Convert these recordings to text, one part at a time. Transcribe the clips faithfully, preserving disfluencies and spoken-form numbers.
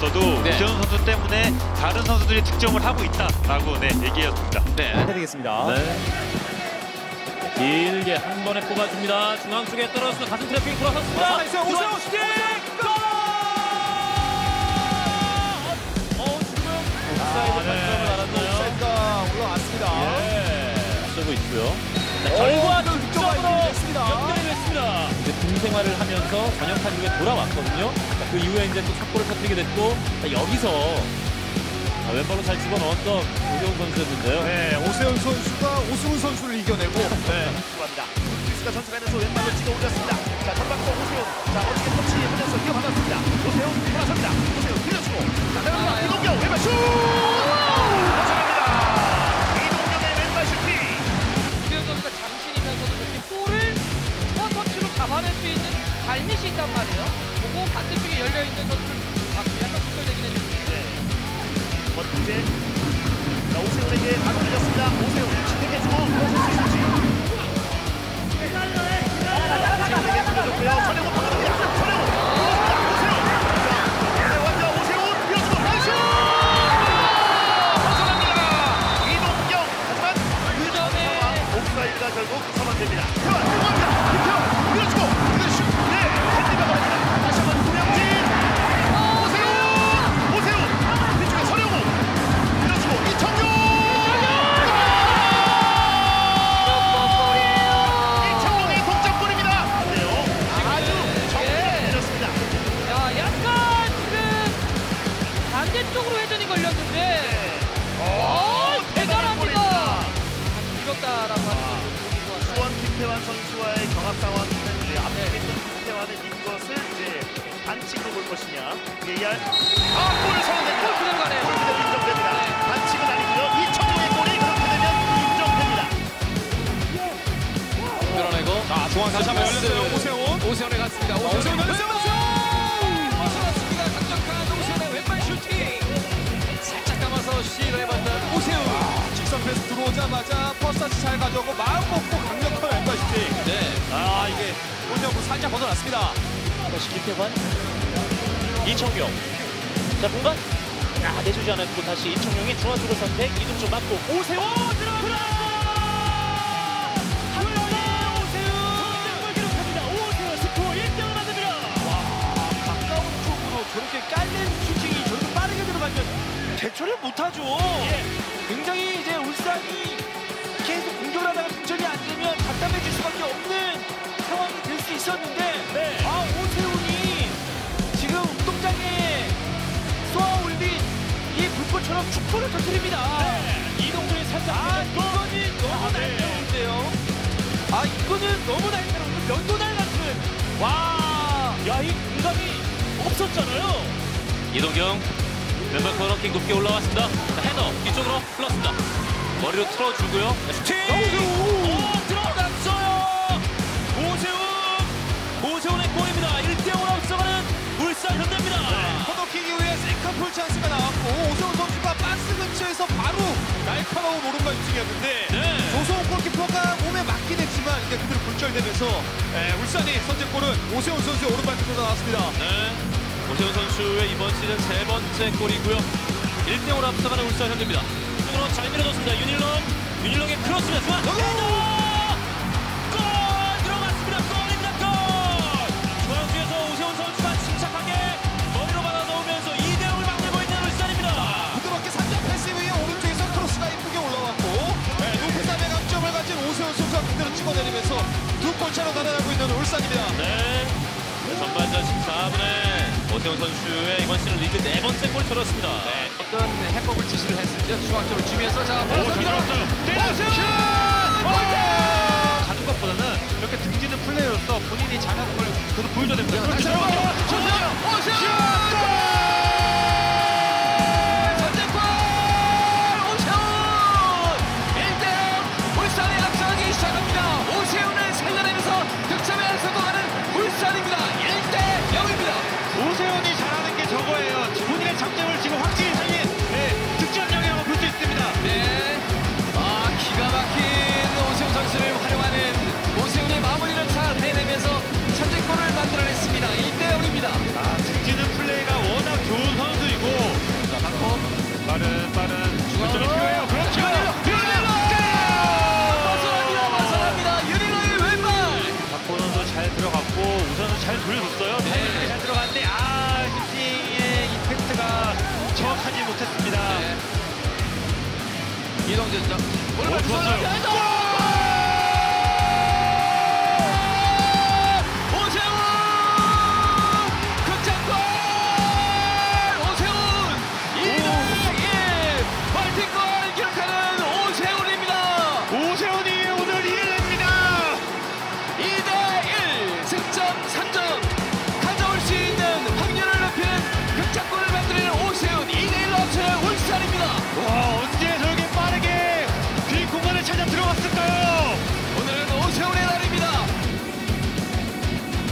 없어도 네. 오세훈 선수 때문에 다른 선수들이 득점을 하고 있다라고 네, 얘기했습니다. 네, 해드리겠습니다. 네. 길게 한 번에 뽑아줍니다. 중앙 쪽에 떨어져서 가슴 트래핑 돌아섰습니다. 오세훈 슈팅! 골! 어, 지금 옵사이드 발점을 알았나요? 옵사이드가 올라왔습니다. 예. 쓰고 있고요. 자, 결과 득점으로 연결이 됐습니다. 이제 군 생활을 하면서 전역 한국에 돌아왔거든요. 그 이후에 이제 또 첫 골을 터뜨리게 됐고, 자, 여기서 아, 왼발로 잘 집어넣었던 오세훈 선수였는데요. 네, 오세훈 선수가 오승훈 선수를 이겨내고 네, 수고합니다. 크리스가 전차가면서 왼발로 찍어 올렸습니다. 자, 전방도 오세훈. 자, 어떻게 터치에 붙여서 뛰어받았습니다. 오세훈 돌아섭니다. 오세훈 밀어주고 자, 나갑니다. 이동경 왼발 슛! 도착합니다. 이동경의 왼발 슈팅. 오세훈 선수가 장신이면서도 이렇게 볼을 한 터치로 잡아낼 수 있는 발밑이 있단 말이에요. 보고 반대쪽에 열려있는 선수를 받고 약간 속절되긴 했는데 번째, 자, 오세훈에게 바로 달렸습니다. 오세훈 진행해주고 오세훈 진행에게 돌려줬고요. 전영호 박아줍니다. 전영호 오세훈 완전 오세훈 밀어주고 반슛 벗어납니다. 이동경 하지만 그 전에 옵사이드가 결국 선언됩니다. 태환 들어갑니다. 김태환 밀어주고 그대로 슛 네, 핸드가 걸립니다. 다시 한번 구명진 이청용! 이청용의 동점골입니다. 아주 정확히 내렸습니다. 야, 약간 지금 반대쪽으로 회전이 걸렸는데 오, 대단한 골입니다. 이겼다라고 하는 수원 김태환 선수와의 경합 상황이 있는데 앞에 있는 김태환의 이 것을 이제 반칙으로 볼 것이냐 예한 아, 골을 선언했다. 골 그대로 가네요. 골 그대로 인정됩니다. 반칙은 아니고요. 이청용의 골이 그렇게 되면 인정됩니다. 끌어내고 자, 중앙 다시 한번 열렸어요. 오세훈. 오세훈에 갔습니다. 오세훈. 오세훈. 오세훈. 오세훈. 벗어났습니다. 강력한 오세훈의 왼발 슈팅. 살짝 감아서 시도를 해봤던 오세훈. 직선 패스 들어오자마자 퍼스타치 잘 가져오고 마음 먹고 강력한 왼발 슈팅. 네. 아, 이게 오세훈 살짝 벗어났습니다. 다시 김태환. 이청용. 자, 공간. 아, 내주지 않았고 다시 이청용이 중앙수로 선택, 이동준 맞고 오세훈! 오, 들어갑니다! 한 번에 오세훈! 선택을 기록합니다. 오세훈 스코어 일 점을 만듭니다. 와, 가까운 쪽으로 저렇게 깔린 슈팅이 저렇게 빠르게 들어가면 대처를 못하죠. 예. 굉장히 이제 울산이 계속 공격을 하다가 득점이 안 되면 답답해질 수밖에 없는 상황이 될 수 있었는데 네. 아, 오세훈이 지금 운동장에 쏘아 올린 이 불꽃처럼 축포를 터뜨립니다. 네. 이동준이 살짝 아, 이거는 너무 아, 날카로운데요. 네. 아, 이거는 너무 날카로운 면도날 같은. 와, 야, 이 공감이 없었잖아요. 이동경 왼발 코너킥 높게 올라왔습니다. 자, 헤더 뒤쪽으로 흘렀습니다. 머리로 틀어주고요. 슈팅! 오, 들어갔어요. 오세훈, 오세훈의 골입니다. 일 대 영으로 앞서가는 울산 현대입니다. 네. 코너킥 이후에 세컨풀 찬스가 나왔고 오세훈 선수가 박스 근처에서 바로 날카로운 오른발 슈팅이었는데 네. 조성호 골키퍼가 몸에 맞긴 했지만 이제 그대로 굴절되면서 네, 울산이 선제골은 오세훈 선수의 오른발 끝으로 나왔습니다. 네. 오세훈 선수의 이번 시즌 세 번째 골이고요. 일 대 영으로 앞서가는 울산 현대입니다. 쪽으로 잘 밀어줬습니다. 윤일렁, 윤일렁의 크로스를 수완. 내리면서 두 골차로 가난하고 있는 울산입니다. 네, 네 전반전 십사 분에 오세훈 선수의 이번 시즌 리그 네 번째 골 터졌습니다. 네. 어떤 해법을 지시를 했을지 중앙쪽으로 주면서 자, 들어갔어요. 대단해요. 가는 것보다는 이렇게 등지는 플레이로서 본인이 잘하는 걸 그대로 보여줘야 됩니다. 그렇게 오세훈. 오세훈이 잘하는 게 저거예요. 본인의 장점을 지금 확실히 살린 네, 득점력이라고 볼 수 있습니다. 네. 아, 기가 막힌 오세훈 선수를 활용하는 오세훈이 마무리를 잘 해내면서 선제골을 만들어냈습니다. 일 대 영입니다. 아, 등지는 플레이가 워낙 좋은 선수이고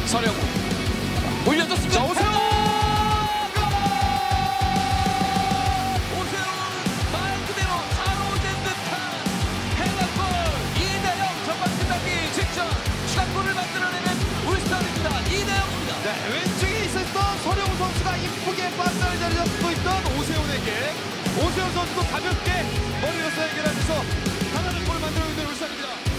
서려고 올려줬습니다. 오세훈! 오세훈 말 그대로 사로된 듯한 해방골. 이대형 전반 끝나기 직전 추가골을 만들어내는 울산입니다. 이대형입니다. 네, 왼쪽에 있었던 서려고 선수가 이쁘게 빠스를 내려잡고 있던 오세훈에게 오세훈 선수도 가볍게 머리로서 해결하면서 하나를 골 만들어내는 울산입니다.